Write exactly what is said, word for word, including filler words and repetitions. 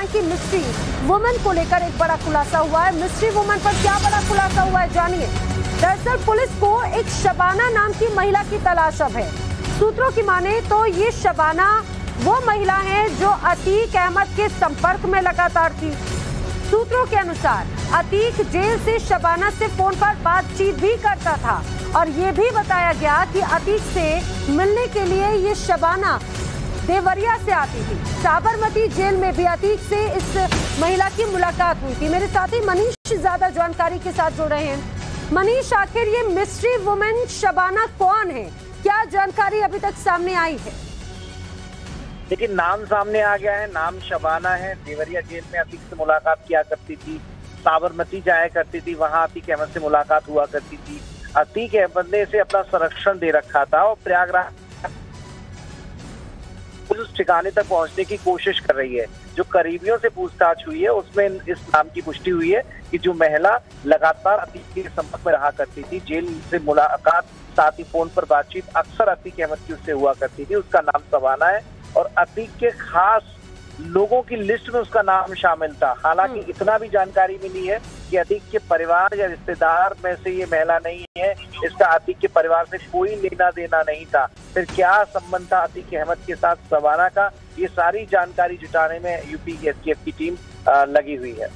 बताएं कि mystery woman को लेकर एक बड़ा खुलासा हुआ है। मिस्ट्री वुमन पर क्या बड़ा खुलासा हुआ है, जानिए। दरअसल पुलिस को एक शबाना नाम की महिला की तलाश अब है। सूत्रों की माने तो ये शबाना वो महिला है जो अतीक अहमद के संपर्क में लगातार थी। सूत्रों के अनुसार अतीक जेल से शबाना से फोन पर बातचीत भी करता था और ये भी बताया गया कि अतीक से मिलने के लिए ये शबाना देवरिया से आती थी। साबरमती जेल में भी अतीक से इस महिला की मुलाकात हुई थी। मेरे साथी मनीष ज्यादा जानकारी के साथ जुड़ रहे हैं। मनीष, आखिर ये मिस्ट्री वुमेन शबाना कौन है, क्या जानकारी अभी तक सामने आई है? लेकिन नाम सामने आ गया है, नाम शबाना है। देवरिया जेल में अतीक से मुलाकात किया करती थी, साबरमती जाया करती थी, वहां अतीक अहमद से मुलाकात हुआ करती थी। अतीक अहमद ने इसे अपना संरक्षण दे रखा था और प्रयागराज उस ठिकाने तक पहुंचने की कोशिश कर रही है। जो करीबियों से पूछताछ हुई है उसमें इस नाम की पुष्टि हुई है कि जो महिला लगातार अतीक के संपर्क में रहा करती थी, जेल से मुलाकात साथ ही फोन पर बातचीत अक्सर अतीक अहमद की उससे हुआ करती थी, उसका नाम शबाना है और अतीक के खास लोगों की लिस्ट में उसका नाम शामिल था। हालांकि इतना भी जानकारी मिली है कि अतीक के परिवार या रिश्तेदार में से ये महिला नहीं है, इसका अतीक के परिवार से कोई लेना देना नहीं था। फिर क्या संबंध था अतीक अहमद के साथ शबाना का, ये सारी जानकारी जुटाने में यूपी की एस टी एफ की टीम लगी हुई है।